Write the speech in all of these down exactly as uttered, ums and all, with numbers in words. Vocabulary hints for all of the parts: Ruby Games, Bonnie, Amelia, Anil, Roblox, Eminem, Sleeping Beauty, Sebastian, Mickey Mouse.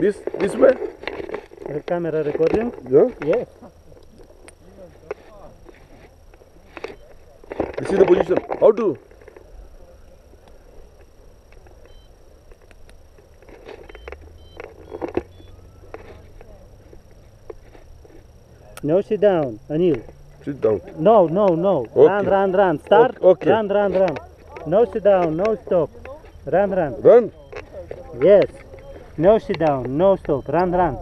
This this way? The camera recording? Yeah? Yes. This is the position. How to? No, sit down, Anil. Sit down. No, no, no. Okay. Run, run, run. Start. Okay. Run, run, run. No, sit down. No, stop. Run, run. Run? Yes. No, sit down. No, stop. Run, run.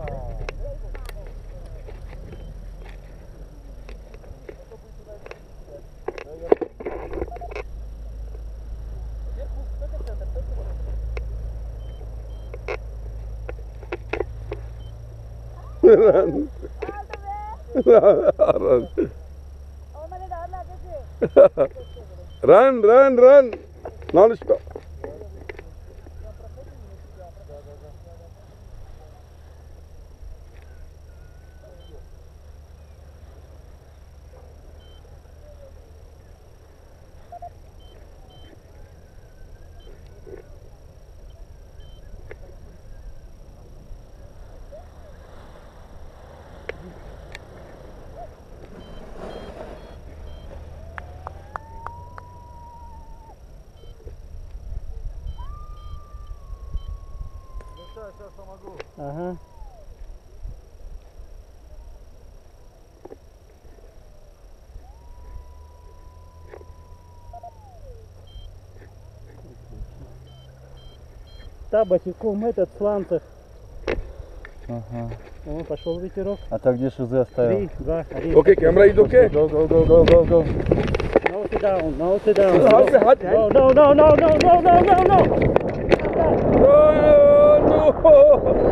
Run. Run, run, run. Non stop. Сейчас помогу. Ага. Да, батиком этот в сланцах. Ага. О, пошел ветерок. А так где шизы оставил? три, два, один. Окей, камера идет, окей? Go, go, go, go, go, go. No, sit down, no, sit down. No, no, no, no, no, no, no, no, no. Oh, I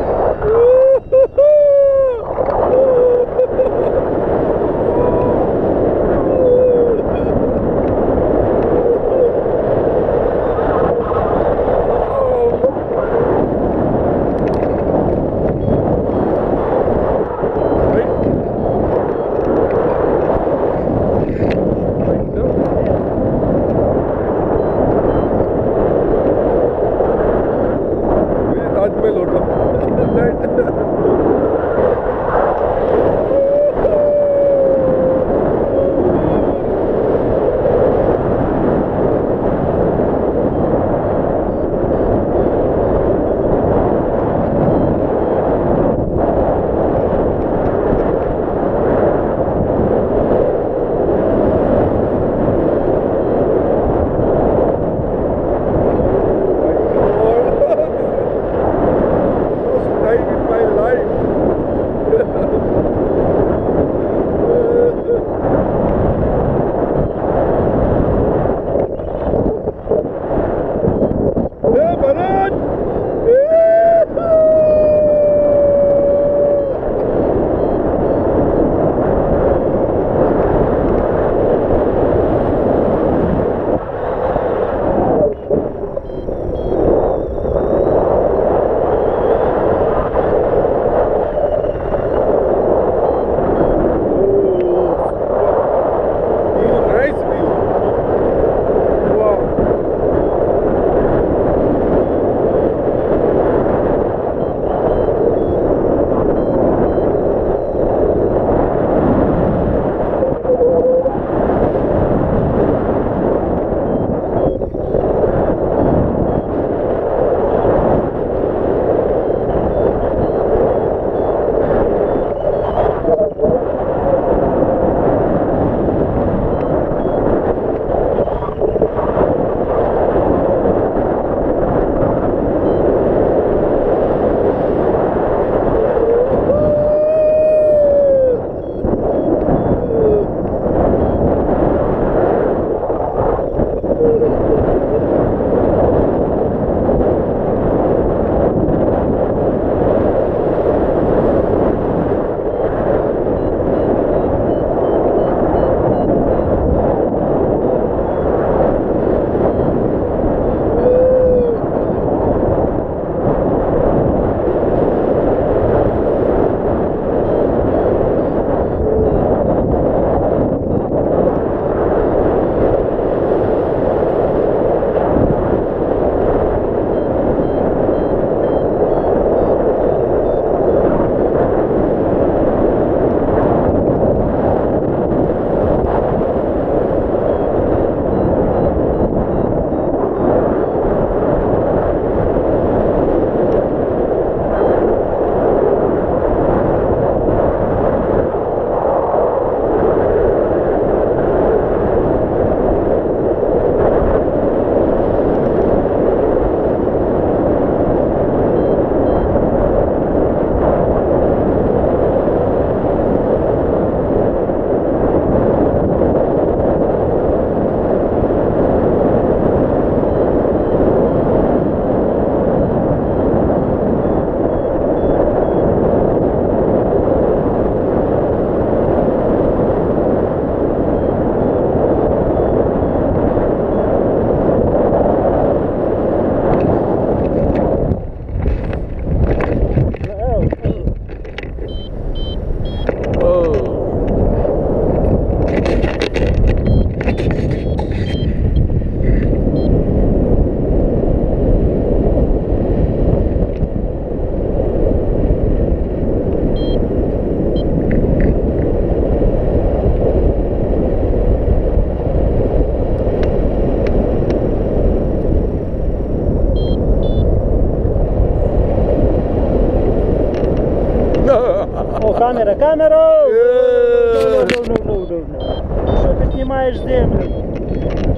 Камера, камеру! Yeah. No, no, no, no, no, no. Что ты снимаешь землю?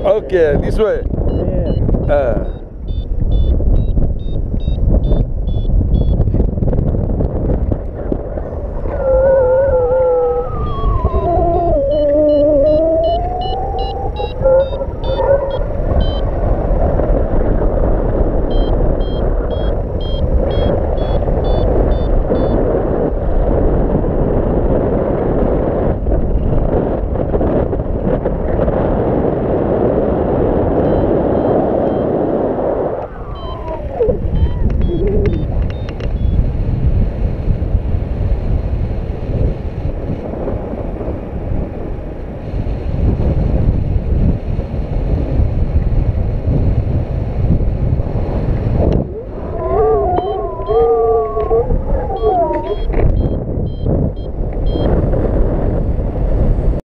Окей, okay, this way. Yeah. Uh.